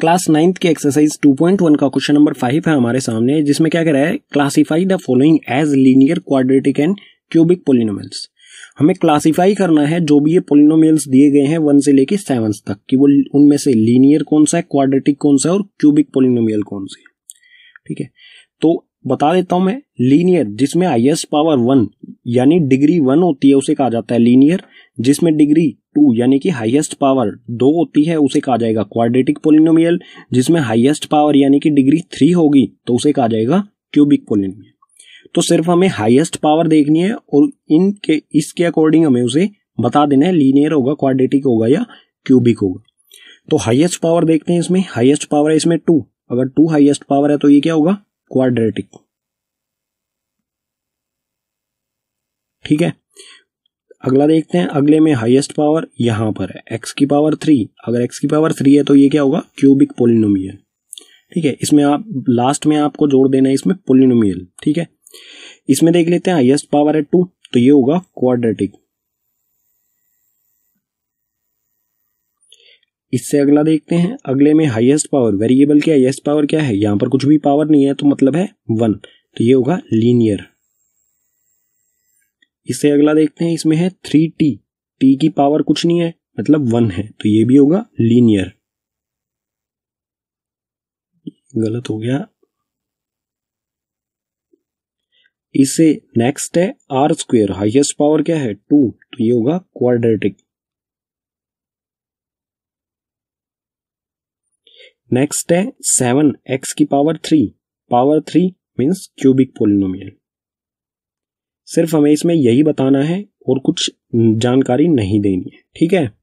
Class 9th के exercise 2.1 का question number 5 है हमारे सामने, जिसमें क्या कह रहा है, classify the following as linear, quadratic and cubic polynomials. हमें क्लासीफाई करना है जो भी ये पॉलिनोमियल्स दिए गए हैं 1 से लेके 7 तक, कि वो उनमें से लीनियर कौन सा है, क्वाड्रेटिक कौन सा है और क्यूबिक पॉलिनोमियल कौन सी है। ठीक है, तो बता देता हूं मैं, लीनियर जिसमें हाईएस्ट पावर 1 यानी डिग्री 1 होती है उसे कहा जाता है लीनियर, जिसमें डिग्री 2 यानी कि हाईएस्ट पावर 2 होती है उसे कहा जाएगा क्वाड्रेटिक पॉलिनोमियल, जिसमें हाईएस्ट पावर यानी कि डिग्री 3 होगी तो उसे कहा जाएगा क्यूबिक पॉलिनोमियल। तो सिर्फ हमें हाईएस्ट पावर देखनी है और इनके इसके अकॉर्डिंग हमें उसे बता देना है लीनियर होगा, क्वाड्रेटिक होगा या क्यूबिक होगा। तो हाईएस्ट पावर देखते हैं, इसमें हाईएस्ट पावर है इसमें 2, अगर 2 हाईएस्ट पावर है तो ये क्या होगा, क्वाड्रेटिक। ठीक है, अगला देखते हैं, अगले में हाईएस्ट पावर यहां पर है x की पावर 3, अगर x की पावर 3 है तो ये क्या होगा, क्यूबिक पॉलिनोमियल। ठीक है, इसमें आप लास्ट में आपको जोड़ देना है इसमें पॉलिनोमियल। ठीक है, इसमें देख लेते हैं, हाईएस्ट पावर है 2 तो ये होगा क्वाड्रेटिक। इससे अगला देखते हैं, अगले में हाईएस्ट पावर, वेरिएबल की हाईएस्ट पावर क्या है, यहां पर कुछ भी पावर नहीं है तो मतलब है 1, तो ये होगा लीनियर। इससे अगला देखते हैं, इसमें है 3t, t की पावर कुछ नहीं है मतलब 1 है तो ये भी होगा लीनियर। गलत हो गया। इससे नेक्स्ट है आर स्क्वायर, हाईएस्ट पावर क्या है 2 तो ये होगा क्वाड्रेटिक। नेक्स्ट है 7, x की power 3, power 3 means cubic polynomial. सिर्फ हमें इसमें यही बताना है और कुछ जानकारी नहीं देनी है। ठीक है।